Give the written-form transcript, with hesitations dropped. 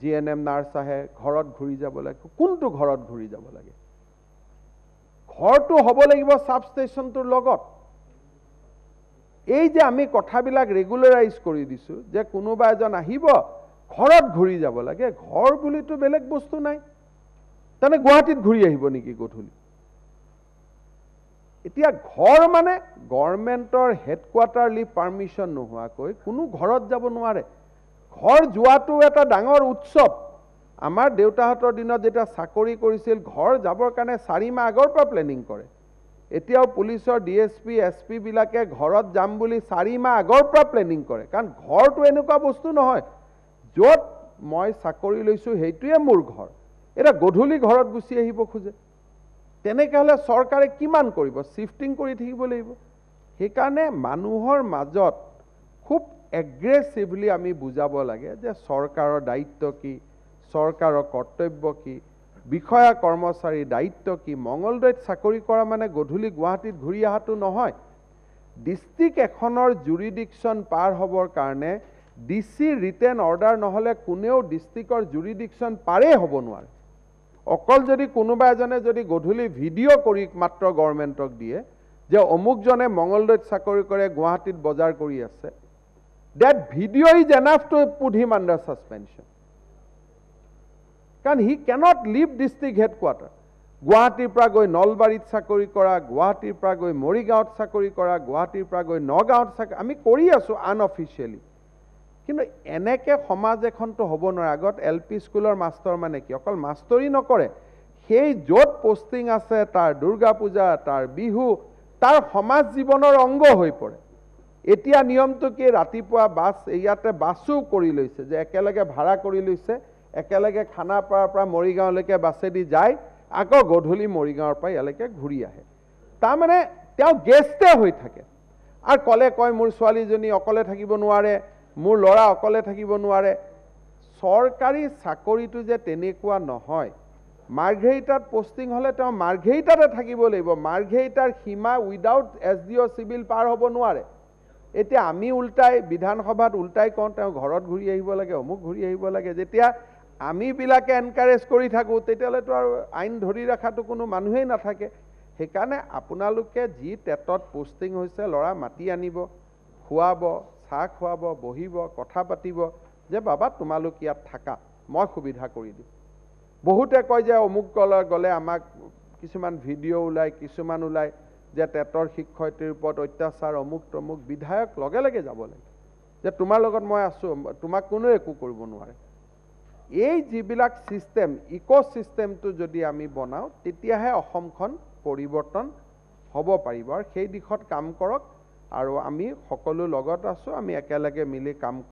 GNM nurse আহে ঘরত ঘুরি যাব লাগে কোনটো ঘরত ঘুরি যাব লাগে ঘরটো হব লাগিব সাবস্টেশনটোৰ লগত এই যে আমি কথাবিলাক ৰেগুলাৰাইজ কৰি দিছো যে কোনোবা এজন আহিব ঘরত ঘুরি যাব লাগে ঘর বুলিটো বেলেগ বস্তু নাই তানে গুৱাহাটীত ঘুরি আহিব নেকি গধুলি এতিয়া ঘর মানে গভর্নমেন্টৰ হেডকোৱাৰ্টাৰলি পারমিশন নোহোৱাকৈ কোনো ঘরত যাব নোৱাৰে घर जो एटा डांगर उत्सव आमार देउताहतर दिन जेटा चाकरी करिसिल घर जाबर कारणे 4 माह आगर पर प्लेनिंग करे एतियाओ पुलिसर DSP SP बिलाके घरत जाम बुली 4 माह आगर पर प्लेनिंग करे कारण घर तो एनुका बस्तु नहय जोत मय चाकरी लइसु हेतुए मोर घर एटा गधुली घरत गुसि आहिब खोजे तेनेके हले सरकारे किमान करिब शिफ्टिंग करि থাকিব লাগিব हे कारणे मानुहर মাজत खूब एग्रेसिवली आमी बुझाब लगे जे सरकार दायित्व की सरकार कर्तव्य की विषया कर्मचारी दायित्व की मंगलदैत चाकरी करा माने गधुली गुवाहाटीत घुरी आहातो नहय डिस्ट्रिक्ट एखनर जुरिडिक्शन पार हबर कारणे DC रिटेन अर्डार नहले कोनेओ डिस्ट्रिक्टर जुरिडिक्शन पारे हब नोवारे अकल जदि कोनोबा एजने जदि गधुली भिडिओ करि मात्र गवर्नमेंटक दिए जे अमुक जने मंगलदैत चाकरी करे गुवाहाटीत बजार करि आछे That video is enough to put him under suspension. Because he cannot leave district headquarters. Guwahati pra goi Nalbarit sakori kora, Guwahati pra goi Morigaon sakori kora, Guwahati pra goi Nagaon sakori. Ami kori asu unofficially. Kintu eneke samaj ekhon to hobo nora agot LP schoolor master mane ki okol masteri nokore. Hei jot posting ase tar Durga Puja, tar Bihu, tar samaj jibonor ongo hoi pore. एतिया नियम तो कि रातिपुआ बास इयाते बासो करि लैसे जे एकेलगे भाड़ा करि लैसे एकेलगे खानापारा परा मरिगांवলৈকে बासेदी जाय आको गधुली मरिगांवर परा इयाলৈকে घुरी आहे ता माने तेव गेस्टे होय थाके आर कले कय मोर स्वाली जनी अकले থাকিব নোৱাৰে मोर লৰা অকলে থাকিব নোৱাৰে सरकारी চাকৰিটো जे তেনেকুৱা নহয় মাৰ্ঘেৰিটাত পোস্টিং হলে তেও মাৰ্ঘেৰিটাতে থাকিব লাগিব মাৰ্ঘেৰিটাৰ সীমা উইদাউট SDO সিভিল পার হব নোৱাৰে एतिया आमी उल्टाई विधानसभा उल्टाई कौन घर घुरी आहिब लागे अमुक घुरी आहिब लागे जेतिया आमी बिलाके एनकारेज करि थाको तेतियाले तो आरु आइन धरि राखातो कोनो मानुहेई नाथाके हेकारणे आपनालोके जी टेटत पोस्टिंग होइसे लरा माटी आनिब खुआब सा खुआब बहिब कथा पातिब जे बाबा तुमालोक इयात थाका मय सुविधा करि दिम बहुते कय जे अमुक गले गले आमाक किछुमान भिडिओ उलाय किछुमान उलाय जे टेटर शिक्षयतिर ओपरत अत्याचार अमुक तमुक विधायक लगे लगे जाब लागे जे तुमार लगत मैं आसो तुमाक कोनो एकु करिब नोवारे एई जिबिलाक सिस्टेम इकोसिस्टेमटो जदि आमी बनाओ तेतियाहे असमखन परिवर्तन हब पारिब आर सेई दिखत काम करक आरो आमी सकलो लगत आसो आमी एकेलगे मिली काम